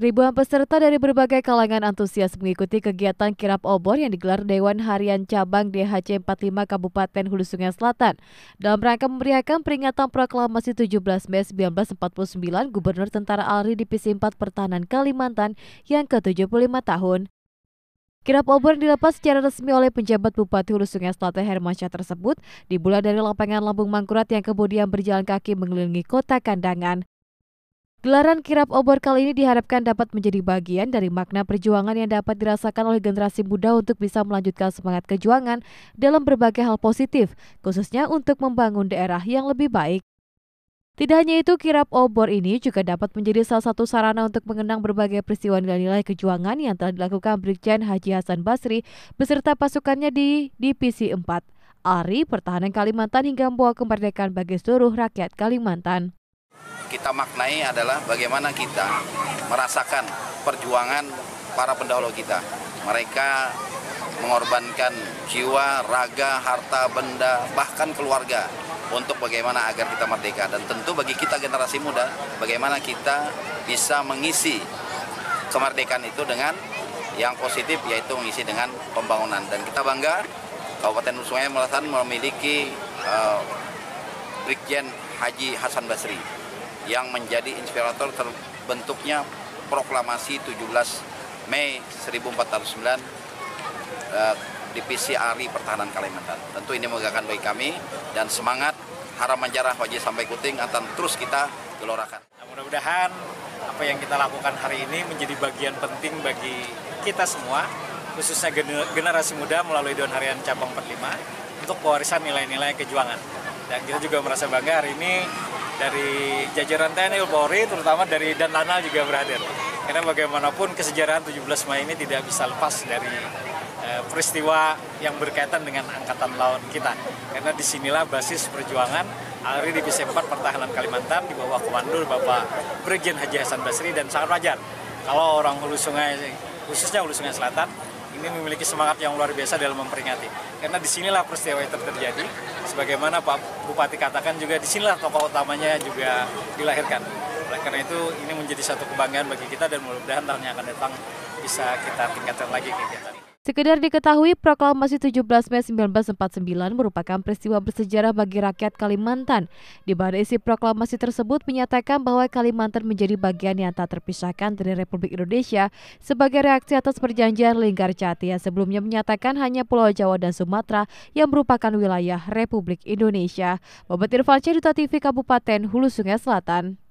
Ribuan peserta dari berbagai kalangan antusias mengikuti kegiatan kirap obor yang digelar Dewan Harian Cabang DHC 45 Kabupaten Hulu Sungai Selatan dalam rangka memeriahkan peringatan Proklamasi 17 Mei 1949 Gubernur Tentara ALRI Divisi IV Pertahanan Kalimantan yang ke-75 tahun. Kirap obor yang dilepas secara resmi oleh penjabat Bupati Hulu Sungai Selatan Hermansyah tersebut dimulai dari lapangan Lambung Mangkurat yang kemudian berjalan kaki mengelilingi kota Kandangan. Gelaran kirap obor kali ini diharapkan dapat menjadi bagian dari makna perjuangan yang dapat dirasakan oleh generasi muda untuk bisa melanjutkan semangat kejuangan dalam berbagai hal positif, khususnya untuk membangun daerah yang lebih baik. Tidak hanya itu, kirap obor ini juga dapat menjadi salah satu sarana untuk mengenang berbagai peristiwa nilai-nilai kejuangan yang telah dilakukan Brigjen Haji Hasan Basri beserta pasukannya di Divisi IV ALRI Pertahanan Kalimantan hingga membawa kemerdekaan bagi seluruh rakyat Kalimantan. Kita maknai adalah bagaimana kita merasakan perjuangan para pendahulu kita. Mereka mengorbankan jiwa, raga, harta, benda, bahkan keluarga untuk bagaimana agar kita merdeka. Dan tentu bagi kita generasi muda, bagaimana kita bisa mengisi kemerdekaan itu dengan yang positif, yaitu mengisi dengan pembangunan. Dan kita bangga Kabupaten Sungai Melasan memiliki Brigjen Haji Hasan Basri yang menjadi inspirator terbentuknya Proklamasi 17 Mei 1409 Divisi ALRI Pertahanan Kalimantan. Tentu ini menggerakkan bagi kami dan semangat harapan jarah wajib sampai kuting akan terus kita gelorakan. Mudah-mudahan apa yang kita lakukan hari ini menjadi bagian penting bagi kita semua, khususnya generasi muda melalui Dewan Harian Cabang 45 untuk pewarisan nilai-nilai kejuangan. Dan kita juga merasa bangga hari ini dari jajaran TNI Polri, terutama dari Danlanal juga berhadir. Karena bagaimanapun kesejarahan 17 Mei ini tidak bisa lepas dari peristiwa yang berkaitan dengan angkatan laut kita. Karena disinilah basis perjuangan ALRI Divisi IV Pertahanan Kalimantan di bawah komando Bapak Brigjen Haji Hasan Basri, dan sangat wajar kalau orang Hulu Sungai, khususnya Hulu Sungai Selatan, ini memiliki semangat yang luar biasa dalam memperingati. Karena disinilah peristiwa itu terjadi. Sebagaimana Pak Bupati katakan juga, disinilah tokoh utamanya juga dilahirkan. Oleh karena itu, ini menjadi satu kebanggaan bagi kita dan mudah-mudahan tahun yang akan datang bisa kita tingkatkan lagi kegiatan ini. Sekedar diketahui, Proklamasi 17 Mei 1949 merupakan peristiwa bersejarah bagi rakyat Kalimantan, di mana isi proklamasi tersebut menyatakan bahwa Kalimantan menjadi bagian yang tak terpisahkan dari Republik Indonesia sebagai reaksi atas perjanjian Linggarjati yang sebelumnya menyatakan hanya Pulau Jawa dan Sumatera yang merupakan wilayah Republik Indonesia. Bobet Irfal, Duta TV Kabupaten Hulu Sungai Selatan.